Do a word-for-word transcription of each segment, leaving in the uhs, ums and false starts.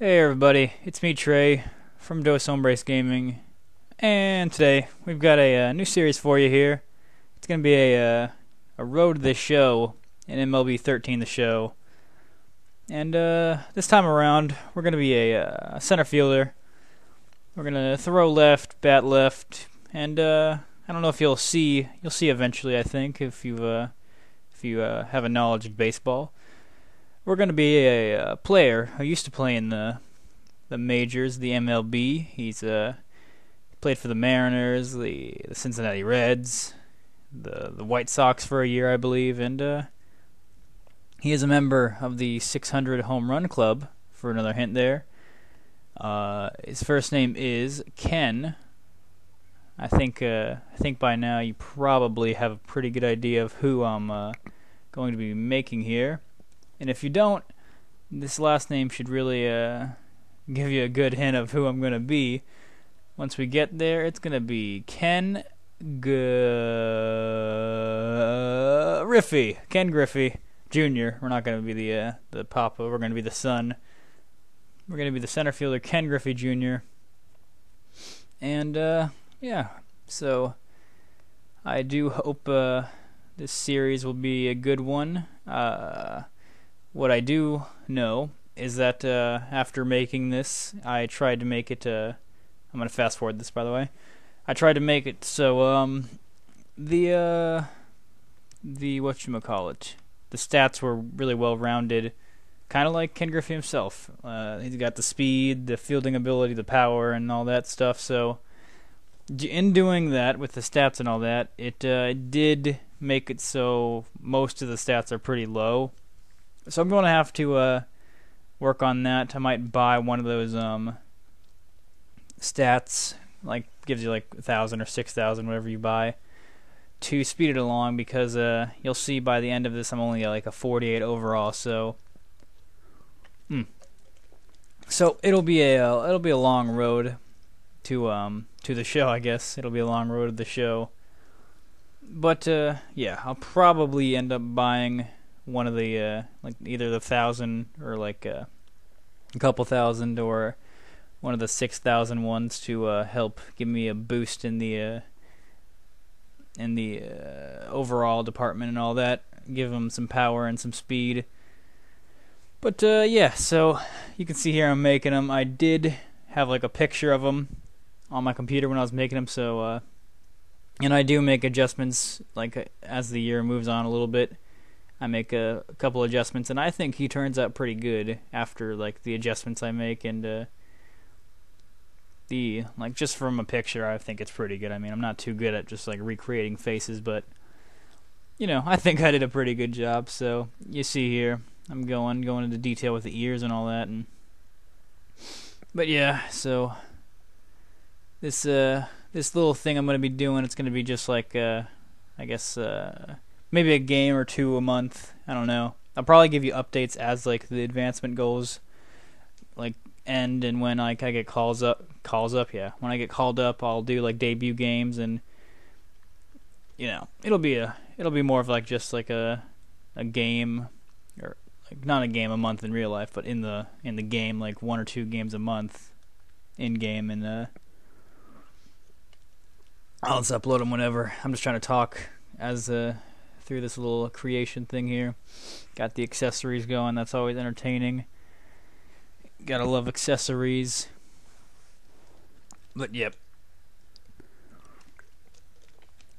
Hey everybody, it's me Trey from Dos Hombres Gaming, and today we've got a uh, new series for you here. It's going to be a uh, a road to the show in M L B thirteen: The Show, and uh, this time around we're going to be a uh, center fielder. We're going to throw left, bat left, and uh, I don't know if you'll see you'll see eventually. I think if you uh, if you uh, have a knowledge of baseball. We're going to be a, a player who used to play in the the majors, the M L B. He's uh, played for the Mariners, the, the Cincinnati Reds, the the White Sox for a year, I believe, and uh, he is a member of the six hundred Home Run Club. For another hint, there, uh, his first name is Ken. I think uh, I think by now you probably have a pretty good idea of who I'm uh, going to be making here. And if you don't, this last name should really uh, give you a good hint of who I'm going to be. Once we get there, it's going to be Ken Griffey, Ken Griffey Junior We're not going to be the uh, the papa. We're going to be the son. We're going to be the center fielder, Ken Griffey Junior And uh, yeah, so I do hope uh, this series will be a good one. Uh, What I do know is that uh, after making this, I tried to make it. Uh, I'm gonna fast forward this, by the way. I tried to make it so um, the uh, the whatchamacallit, the stats were really well rounded, kind of like Ken Griffey himself. Uh, he's got the speed, the fielding ability, the power, and all that stuff. So in doing that with the stats and all that, it uh, did make it so most of the stats are pretty low. So I'm going to have to uh, work on that. I might buy one of those um, stats, like gives you like a thousand or six thousand, whatever you buy, to speed it along. Because uh, you'll see by the end of this, I'm only like a forty-eight overall. So, mm. so it'll be a it'll be a long road to um to the show. I guess it'll be a long road to the show. But uh, yeah, I'll probably end up buying one of the uh, like either the thousand or like uh, a couple thousand or one of the six thousand ones to uh, help give me a boost in the uh, in the uh, overall department and all that. Give them some power and some speed. But uh, yeah, so you can see here I'm making them. I did have like a picture of them on my computer when I was making them. So uh, and I do make adjustments like as the year moves on a little bit. I make a, a couple adjustments, and I think he turns out pretty good after like the adjustments I make, and uh, the like just from a picture, I think it's pretty good. I mean, I'm not too good at just like recreating faces, but you know, I think I did a pretty good job. So you see here, I'm going going into detail with the ears and all that, and but yeah, so this uh this little thing I'm gonna be doing, it's gonna be just like uh I guess uh. maybe a game or two a month. I don't know. I'll probably give you updates as like the advancement goals like end, and when like I get calls up, calls up, yeah. When I get called up, I'll do like debut games, and you know, it'll be a it'll be more of like just like a a game, or like not a game a month in real life, but in the in the game like one or two games a month in game, and uh I'll just upload them whenever. I'm just trying to talk as uh through this little creation thing here. Got the accessories going. That's always entertaining. Gotta love accessories. But yep,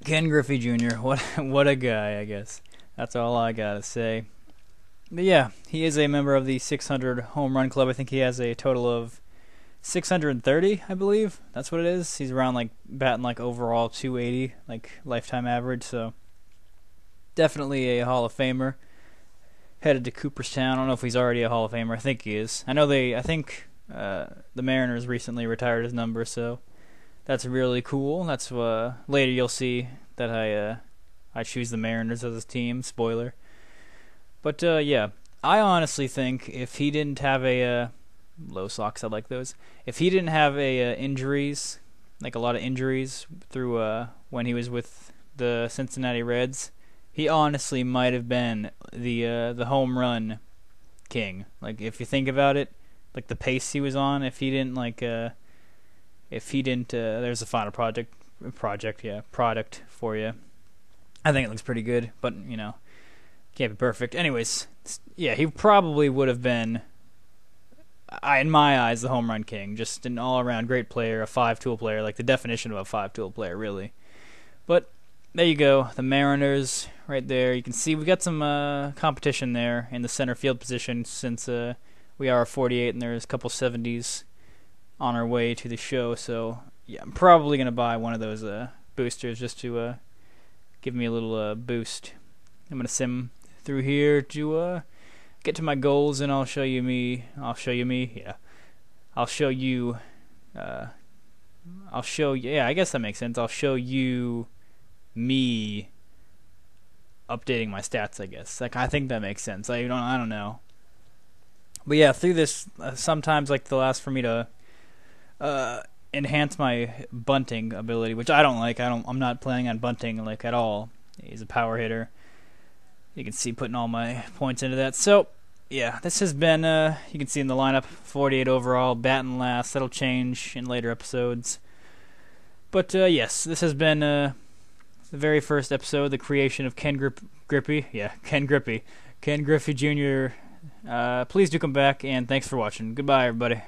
Ken Griffey Junior What what a guy, I guess. That's all I gotta say. But yeah, he is a member of the six hundred Home Run Club. I think he has a total of six hundred thirty, I believe. That's what it is. He's around like batting like overall two eighty, like lifetime average. So definitely a Hall of Famer, headed to Cooperstown. I don't know if he's already a Hall of Famer. I think he is. I know they. I think uh, the Mariners recently retired his number, so that's really cool. That's uh, later you'll see that I uh, I choose the Mariners as his team. Spoiler, but uh, yeah, I honestly think if he didn't have a uh, low socks, I like those. If he didn't have a uh, injuries, like a lot of injuries through uh, when he was with the Cincinnati Reds, he honestly might have been the uh, the home run king. Like if you think about it, like the pace he was on, if he didn't like uh if he didn't uh, there's a final project project yeah product for you. I think it looks pretty good, but you know, can't be perfect. Anyways, yeah, he probably would have been, I, in my eyes, the home run king. Just an all-around great player, a five-tool player, like the definition of a five-tool player, really. But there you go, the Mariners right there. You can see we got some uh, competition there in the center field position, since uh, we are forty-eight and there's a couple seventies on our way to the show. So yeah, I'm probably gonna buy one of those uh, boosters just to uh, give me a little uh, boost. I'm gonna sim through here to uh, get to my goals, and I'll show you me. I'll show you me. Yeah, I'll show you. Uh, I'll show you. Yeah, I guess that makes sense. I'll show you me updating my stats. I guess. Like, I think that makes sense. I don't. I don't know. But yeah, through this, uh, sometimes like they'll ask for me to uh, enhance my bunting ability, which I don't like. I don't. I'm not planning on bunting like at all. He's a power hitter. You can see putting all my points into that. So, yeah, this has been, uh, you can see in the lineup, forty-eight overall, batting last. That'll change in later episodes. But, uh, yes, this has been uh, the very first episode, the creation of Ken Grip Grippy. Yeah, Ken Grippy. Ken Griffey Junior Uh, please do come back, and thanks for watching. Goodbye, everybody.